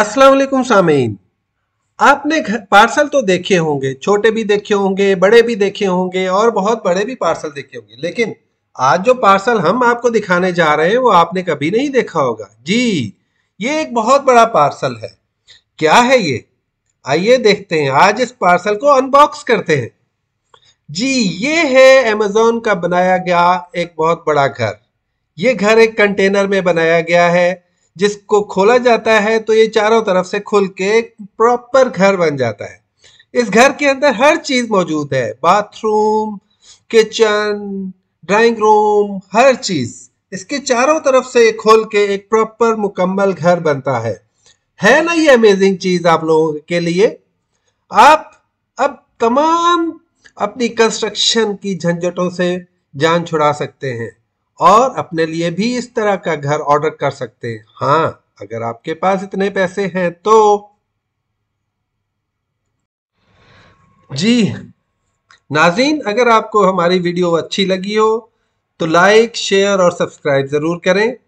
अस्सलाम वालेकुम सामीन। आपने पार्सल तो देखे होंगे, छोटे भी देखे होंगे, बड़े भी देखे होंगे और बहुत बड़े भी पार्सल देखे होंगे, लेकिन आज जो पार्सल हम आपको दिखाने जा रहे हैं वो आपने कभी नहीं देखा होगा। जी, ये एक बहुत बड़ा पार्सल है। क्या है ये? आइए देखते हैं, आज इस पार्सल को अनबॉक्स करते हैं। जी, ये है अमेज़ॉन का बनाया गया एक बहुत बड़ा घर। ये घर एक कंटेनर में बनाया गया है, जिसको खोला जाता है तो ये चारों तरफ से खुल के प्रॉपर घर बन जाता है। इस घर के अंदर हर चीज़ मौजूद है, बाथरूम, किचन, ड्राइंग रूम, हर चीज़। इसके चारों तरफ से खोल के एक प्रॉपर मुकम्मल घर बनता है ना? ये अमेजिंग चीज़ आप लोगों के लिए। आप अब तमाम अपनी कंस्ट्रक्शन की झंझटों से जान छुड़ा सकते हैं और अपने लिए भी इस तरह का घर ऑर्डर कर सकते हैं। हाँ, अगर आपके पास इतने पैसे हैं तो। जी नाज़रीन, अगर आपको हमारी वीडियो अच्छी लगी हो तो लाइक, शेयर और सब्सक्राइब ज़रूर करें।